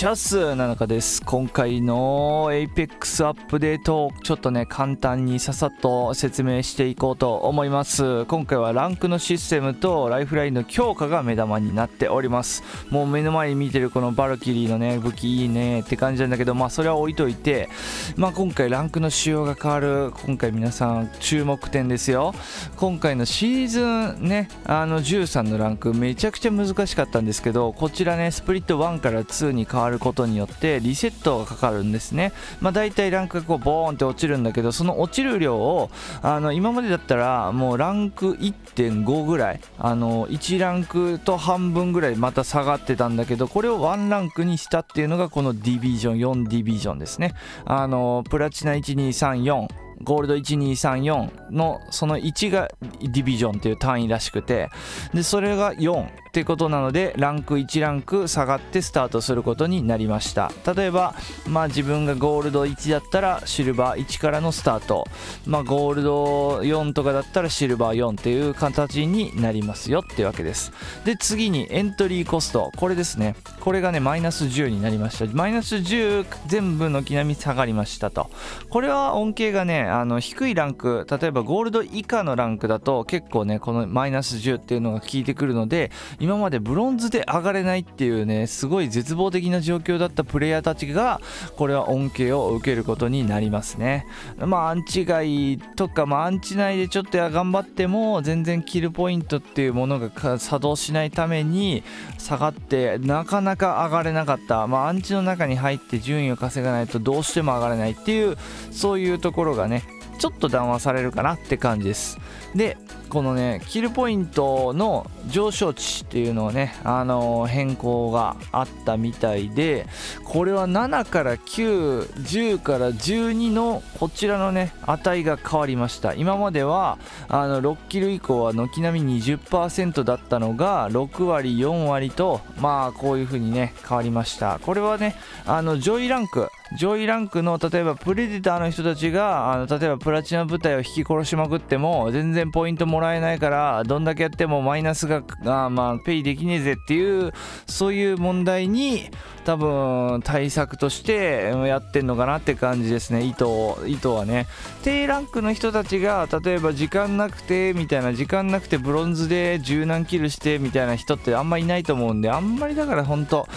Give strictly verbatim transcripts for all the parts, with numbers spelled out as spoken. シャスなのかです。今回の エイペックス アップデートをちょっとね簡単にささっと説明していこうと思います。今回はランクのシステムとライフラインの強化が目玉になっております。もう目の前に見てるこのバルキリーのね武器いいねって感じなんだけど、まあそれは置いといて、まあ今回ランクの仕様が変わる、今回皆さん注目点ですよ。今回のシーズンねあのじゅうさんのランクめちゃくちゃ難しかったんですけど、こちらねスプリットいちからにに変わることによってリセットがかかるんですね。まあだいたいランクがこうボーンって落ちるんだけど、その落ちる量をあの今までだったらもうランク いってんご ぐらい、あのいちランクと半分ぐらいまた下がってたんだけど、これをいちランクにしたっていうのがこのディビジョンよんディビジョンですね。あのプラチナいちにさんよんゴールドいちにさんよんのそのいちがディビジョンっていう単位らしくて、でそれがよんってことなのでランクいちランク下がってスタートすることになりました。例えばまあ自分がゴールドいちだったらシルバーいちからのスタート、まあゴールドよんとかだったらシルバーよんっていう形になりますよっていうわけです。で次にエントリーコスト、これですね、これがねマイナスじゅうになりました。マイナスじゅう全部軒並み下がりましたと。これは恩恵がねあの低いランク、例えばゴールド以下のランクだと結構ねこのマイナスじゅうっていうのが効いてくるので、今までブロンズで上がれないっていうねすごい絶望的な状況だったプレイヤーたちがこれは恩恵を受けることになりますね。まあアンチ外とか、まあ、アンチ内でちょっと頑張っても全然キルポイントっていうものが作動しないために下がってなかなか上がれなかった、まあ、アンチの中に入って順位を稼がないとどうしても上がれないっていう、そういうところがねちょっと緩和されるかなって感じです。でこのねキルポイントの上昇値っていうのをね、あのー、変更があったみたいで、これはななからきゅう、じゅうからじゅうにのこちらのね値が変わりました。今まではあのろくキル以降は軒並み にじゅっパーセント だったのがろく割よん割と、まあこういう風にね変わりました。これはねあの上位ランク上位ランクの例えばプレデターの人たちがあの例えばプラチナ部隊を引き殺しまくっても全然ポイントもらえないから、どんだけやってもマイナスがあまあペイできねえぜっていう、そういう問題に多分対策としてやってんのかなって感じですね。意図意図はね低ランクの人たちが例えば時間なくてみたいな、時間なくてブロンズでじゅう何キルしてみたいな人ってあんまりいないと思うんで、あんまりだからほんと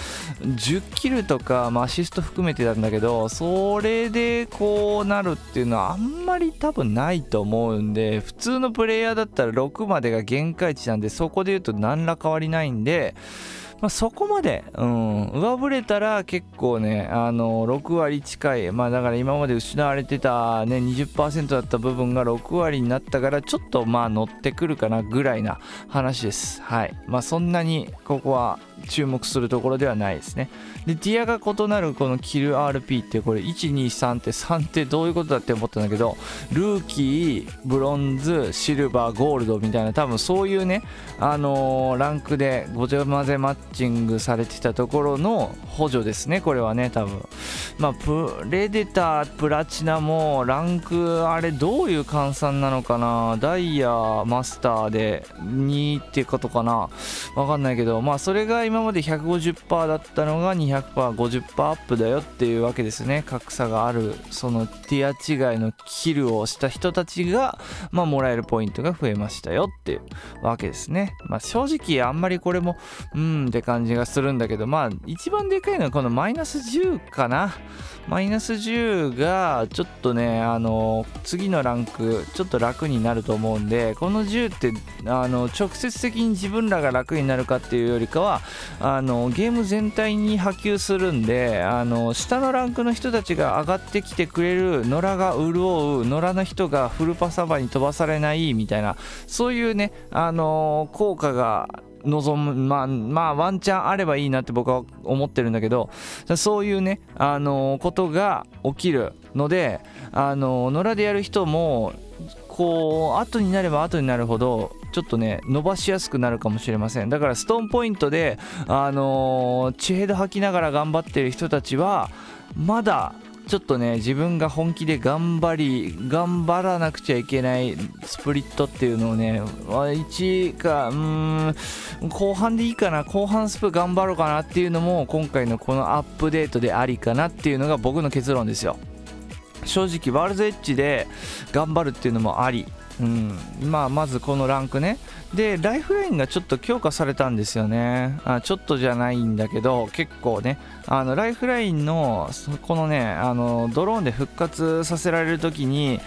じゅうキルとか、まあ、アシスト含めてなんだけど、それでこうなるっていうのはあんまり多分ないと思うんで、普通のプレイヤーだったらろくまでが限界値なんで、そこで言うと何ら変わりないんで、まあ、そこまで、うん、上振れたら結構ねあのろく割近い、まあだから今まで失われてたね にじゅっパーセント だった部分がろく割になったから、ちょっとまあ乗ってくるかなぐらいな話です。はい、まあそんなにここは注目するところではないですね。でティアが異なるこのキル アールピー ってこれいちにさんってさんってどういうことだって思ったんだけど、ルーキーブロンズシルバーゴールドみたいな、多分そういうねあのー、ランクでごちゃ混ぜマッチングされてたところの補助ですね、これはね多分。まあプレデタープラチナもランクあれどういう換算なのかな、ダイヤマスターでにってことかな、わかんないけど、まあそれが今今まで ひゃくごじゅっパーセント だったのが にひゃくパーセント、ごじゅっパーセント アップだよっていうわけですね。格差があるそのティア違いのキルをした人たちが、まあ、もらえるポイントが増えましたよっていうわけですね。まあ、正直あんまりこれもうーんって感じがするんだけど、まあ一番でかいのはこのマイナスじゅうかな。マイナスじゅうがちょっとねあの次のランクちょっと楽になると思うんで、このじゅうってあの直接的に自分らが楽になるかっていうよりかは、あのゲーム全体に波及するんで、あの下のランクの人たちが上がってきてくれる、野良が潤う、野良の人がフルパサバに飛ばされないみたいな、そういうねあの効果が望む、まあ、まあワンチャンあればいいなって僕は思ってるんだけど、そういうねあのことが起きるので、あの野良でやる人もこう後になれば後になるほどちょっとね伸ばしやすくなるかもしれません。だからストーンポイントであのー、血ヘド吐きながら頑張ってる人たちはまだちょっとね、自分が本気で頑張り頑張らなくちゃいけないスプリットっていうのをね、いちか、うーん、後半でいいかな、後半スプ頑張ろうかなっていうのも今回のこのアップデートでありかなっていうのが僕の結論ですよ。正直ワールドエッジで頑張るっていうのもあり、うん、まあまずこのランクねで、ライフラインがちょっと強化されたんですよね。あ、ちょっとじゃないんだけど結構ね、あのライフラインのこのね、あのドローンで復活させられる時に、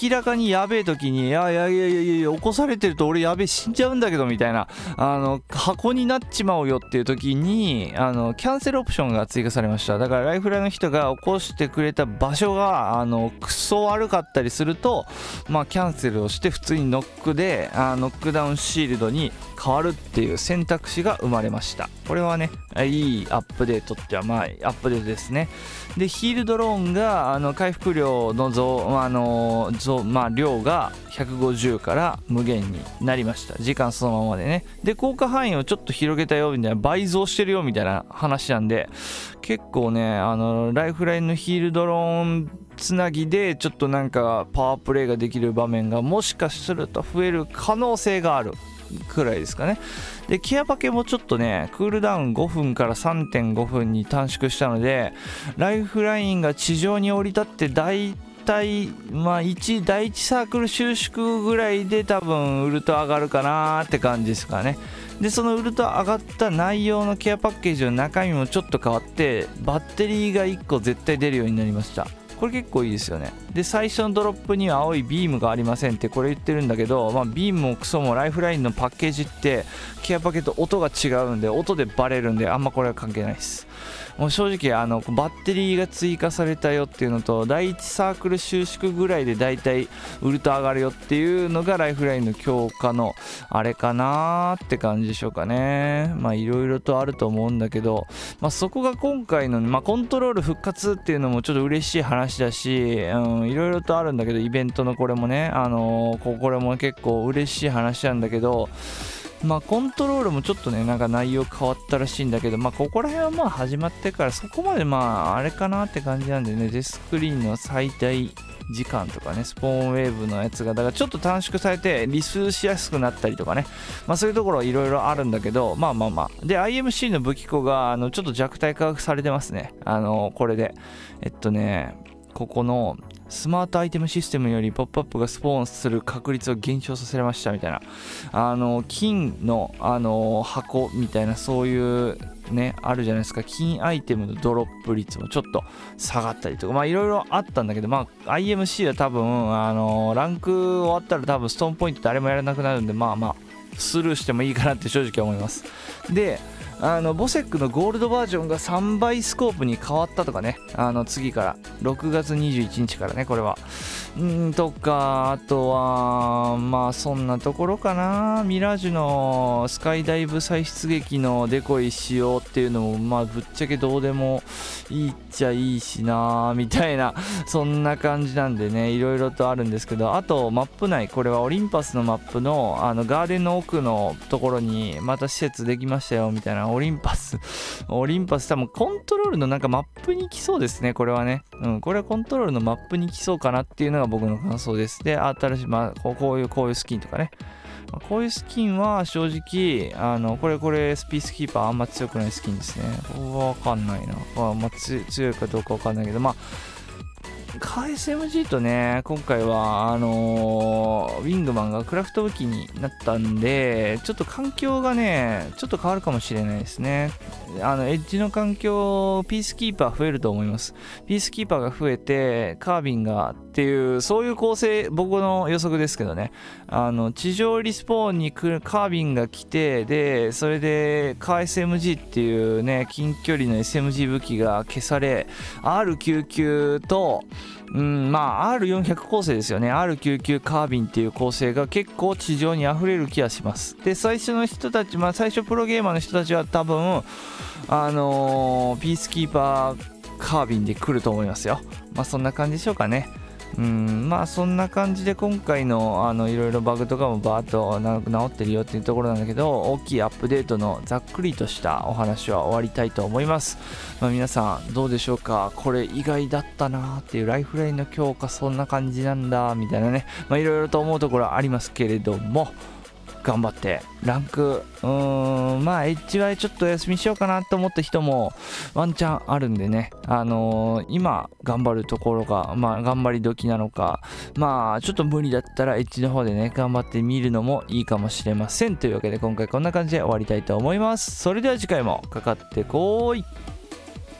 明らかにやべえ時に、いやいやいやいやいや、起こされてると俺やべえ死んじゃうんだけどみたいな、あの箱になっちまうよっていう時に、あのキャンセルオプションが追加されました。だからライフラインの人が起こしてくれた場所があのクソ悪かったりすると、まあキャンセルをして普通にノックであノックダウンシールドに変わるっていう選択肢が生まれました。これはね、いいアップデートってはまあアップデートですね。でヒールドローンがあの回復量の増あの増、まあ、量がひゃくごじゅうから無限になりました。時間そのままでね。で効果範囲をちょっと広げたよみたいな、倍増してるよみたいな話なんで、結構ね、あのライフラインのヒールドローンつなぎでちょっとなんかパワープレイができる場面がもしかすると増える可能性があるくらいですかね。でケアパケもちょっとね、クールダウンごふんから さんてんご 分に短縮したので、ライフラインが地上に降り立って大体、まあ、いちだいいちサークル収縮ぐらいで多分ウルト上がるかなーって感じですかね。でそのウルト上がった内容のケアパッケージの中身もちょっと変わって、バッテリーがいっこ絶対出るようになりました。これ結構いいですよね。で最初のドロップには青いビームがありませんってこれ言ってるんだけど、まあ、ビームもクソもライフラインのパッケージってケアパケと音が違うんで、音でバレるんであんまこれは関係ないです。もう正直あのバッテリーが追加されたよっていうのと、だいいちサークル収縮ぐらいでだいたいウルト上がるよっていうのがライフラインの強化のあれかなーって感じでしょうかね。まあいろいろとあると思うんだけど、まあ、そこが今回の、まあ、コントロール復活っていうのもちょっと嬉しい話だし、うん、いろいろとあるんだけど、イベントのこれもね、あのー、これも結構嬉しい話なんだけど、まあコントロールもちょっとね、なんか内容変わったらしいんだけど、まあここら辺はまあ始まってからそこまでまああれかなって感じなんでね、デスクリーンの最大時間とかね、スポーンウェーブのやつがだからちょっと短縮されてリスしやすくなったりとかね、まあそういうところはいろいろあるんだけど、まあまあまあで アイエムシー の武器庫があのちょっと弱体化されてますね。あのこれでえっとねここのスマートアイテムシステムよりポップアップがスポーンする確率を減少させましたみたいな、あの金の、あの箱みたいな、そういうねあるじゃないですか、金アイテムのドロップ率もちょっと下がったりとか、まあいろいろあったんだけど、まあ アイエムシー は多分あのランク終わったら多分ストーンポイント誰もやらなくなるんで、まあまあスルーしてもいいかなって正直思います。であのボセックのゴールドバージョンがさんばいスコープに変わったとかね、あの次からろくがつにじゅういちにちからね、これはんとか、あとはまあそんなところかな。ミラージュのスカイダイブ再出撃のデコイ使用っていうのもまあぶっちゃけどうでもいいっちゃいいしなみたいな、そんな感じなんでね、いろいろとあるんですけど、あとマップ内、これはオリンパスのマップ の, あのガーデンの奥のところにまた施設できましたよみたいな、オリンパスオリンパス多分コントロールのなんかマップに来そうですね、これはね、うん、これはコントロールのマップに来そうかなっていうのが僕の感想です。で新しい、まあ、こういうこういうスキンとかね、こういうスキンは正直あのこれこれスピースキーパーあんま強くないスキンですね。わかんないな、あんま強いかどうかわかんないけど、まあエスエムジー とね、今回はあのー、ウィングマンがクラフト武器になったんで、ちょっと環境がねちょっと変わるかもしれないですね。あのエッジの環境、ピースキーパー増えると思います。ピースキーパーが増えてカービンがっていう、そういう構成、僕の予測ですけどね、あの地上リスポーンに来るカービンが来て、でそれでカー エスエムジー っていうね近距離の エスエムジー 武器が消され、 アールきゅうじゅうきゅう とうん、まあ アールよんひゃく 構成ですよね。 アールきゅうじゅうきゅう カービンっていう構成が結構地上にあふれる気がします。で最初の人たち、まあ最初プロゲーマーの人たちは多分あのー、ピースキーパーカービンで来ると思いますよ。まあそんな感じでしょうかね。うんまあそんな感じで今回のあのいろいろバグとかもバーッと治ってるよっていうところなんだけど、大きいアップデートのざっくりとしたお話は終わりたいと思います。まあ、皆さんどうでしょうか。これ意外だったなーっていう、ライフラインの強化そんな感じなんだみたいなね、まあいろいろと思うところはありますけれども、頑張ってランク、うーんまあ エイチワイ ちょっとお休みしようかなと思った人もワンチャンあるんでね、あのー、今頑張るところが、まあ、頑張り時なのか、まあちょっと無理だったら エイチ の方でね頑張ってみるのもいいかもしれません。というわけで今回こんな感じで終わりたいと思います。それでは次回もかかってこーい。